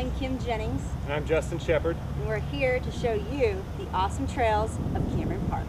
I'm Kim Jennings. And I'm Justin Shepard. And we're here to show you the awesome trails of Cameron Park.